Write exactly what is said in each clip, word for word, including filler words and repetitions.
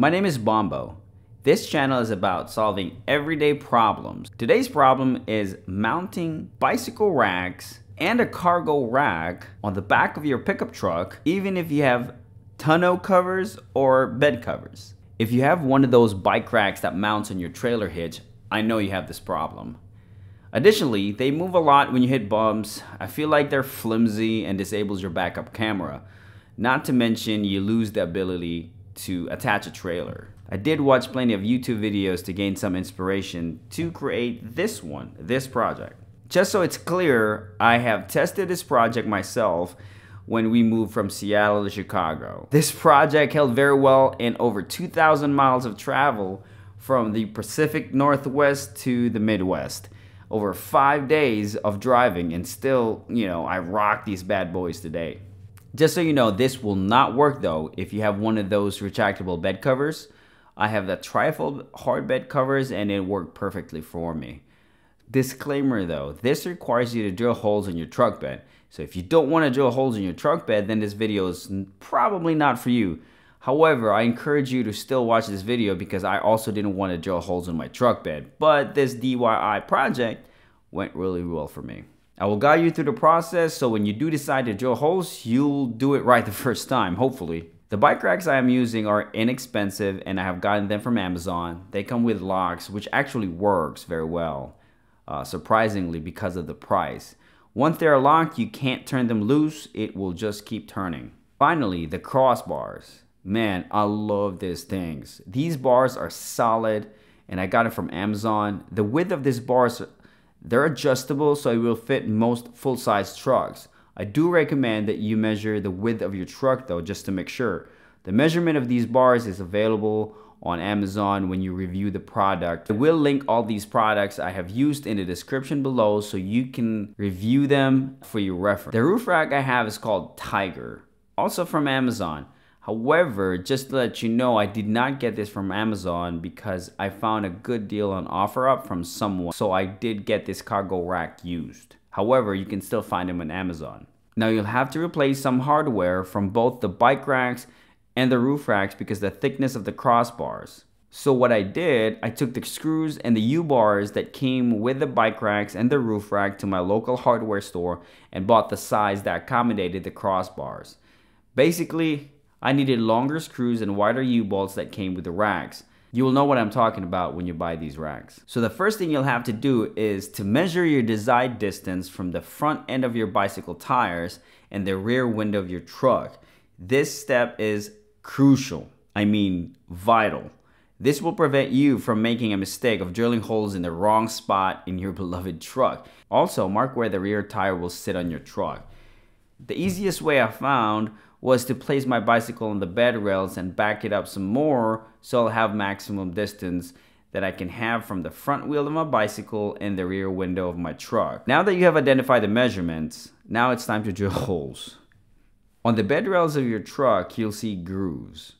My name is Bombo. This channel is about solving everyday problems. Today's problem is mounting bicycle racks and a cargo rack on the back of your pickup truck, even if you have tonneau covers or bed covers. If you have one of those bike racks that mounts on your trailer hitch, I know you have this problem. Additionally, they move a lot when you hit bumps. I feel like they're flimsy and disables your backup camera. Not to mention, you lose the ability to attach a trailer. I did watch plenty of YouTube videos to gain some inspiration to create this one, this project. Just so it's clear, I have tested this project myself when we moved from Seattle to Chicago. This project held very well in over two thousand miles of travel from the Pacific Northwest to the Midwest. Over five days of driving, and still, you know, I rock these bad boys today. Just so you know, this will not work though if you have one of those retractable bed covers. I have the trifold hard bed covers and it worked perfectly for me. Disclaimer though, this requires you to drill holes in your truck bed. So if you don't want to drill holes in your truck bed, then this video is probably not for you. However, I encourage you to still watch this video because I also didn't want to drill holes in my truck bed. But this D I Y project went really well for me. I will guide you through the process, so when you do decide to drill holes, you'll do it right the first time, hopefully. The bike racks I am using are inexpensive and I have gotten them from Amazon. They come with locks, which actually works very well, uh, surprisingly, because of the price. Once they're locked, you can't turn them loose, it will just keep turning. Finally, the crossbars. Man, I love these things. These bars are solid and I got it from Amazon. The width of these bars, they're adjustable, so it will fit most full-size trucks. I do recommend that you measure the width of your truck though, just to make sure. The measurement of these bars is available on Amazon when you review the product. I will link all these products I have used in the description below so you can review them for your reference. The roof rack I have is called Tiger, also from Amazon. However, just to let you know, I did not get this from Amazon because I found a good deal on OfferUp from someone, so I did get this cargo rack used. However, you can still find them on Amazon. Now you'll have to replace some hardware from both the bike racks and the roof racks because of the thickness of the crossbars. So what I did, I took the screws and the U-bars that came with the bike racks and the roof rack to my local hardware store and bought the size that accommodated the crossbars. Basically, I needed longer screws and wider U-bolts that came with the racks. You will know what I'm talking about when you buy these racks. So the first thing you'll have to do is to measure your desired distance from the front end of your bicycle tires and the rear window of your truck. This step is crucial. I mean, vital. This will prevent you from making a mistake of drilling holes in the wrong spot in your beloved truck. Also, mark where the rear tire will sit on your truck. The easiest way I found was to place my bicycle on the bed rails and back it up some more so I'll have maximum distance that I can have from the front wheel of my bicycle and the rear window of my truck. Now that you have identified the measurements, now it's time to drill holes. On the bed rails of your truck, you'll see grooves.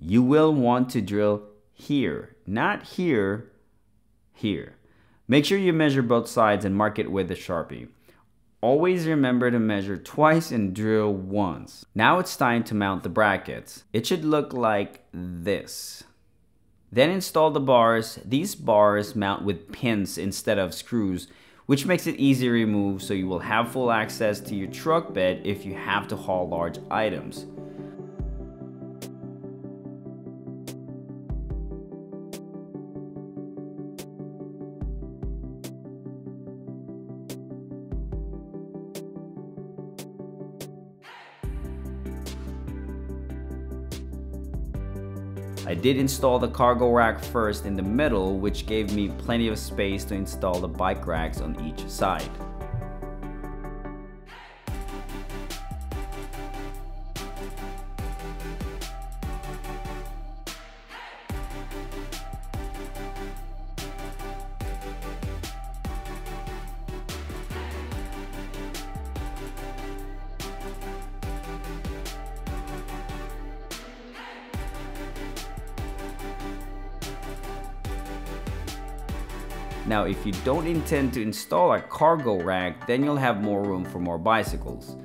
You will want to drill here, not here, here. Make sure you measure both sides and mark it with a Sharpie. Always remember to measure twice and drill once. Now it's time to mount the brackets. It should look like this. Then install the bars. These bars mount with pins instead of screws, which makes it easy to remove, so you will have full access to your truck bed if you have to haul large items. I did install the cargo rack first in the middle, which gave me plenty of space to install the bike racks on each side. Now, if you don't intend to install a cargo rack, then you'll have more room for more bicycles.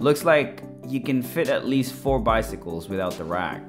Looks like you can fit at least four bicycles without the rack.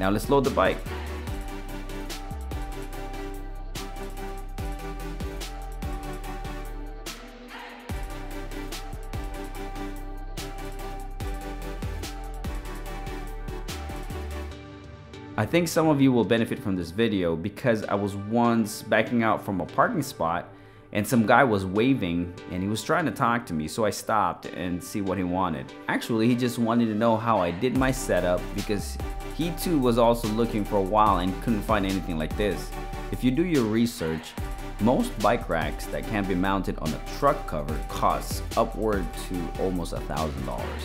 Now let's load the bike. I think some of you will benefit from this video because I was once backing out from a parking spot and some guy was waving and he was trying to talk to me, so I stopped and see what he wanted. Actually, he just wanted to know how I did my setup because he too was also looking for a while and couldn't find anything like this. If you do your research, most bike racks that can be mounted on a truck cover costs upward to almost a thousand dollars.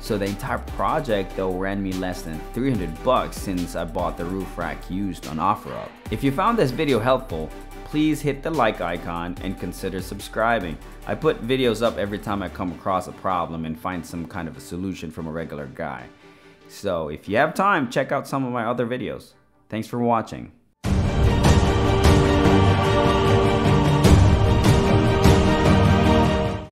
So the entire project though ran me less than three hundred bucks since I bought the roof rack used on OfferUp. If you found this video helpful, please hit the like icon and consider subscribing. I put videos up every time I come across a problem and find some kind of a solution from a regular guy. So if you have time, check out some of my other videos. Thanks for watching.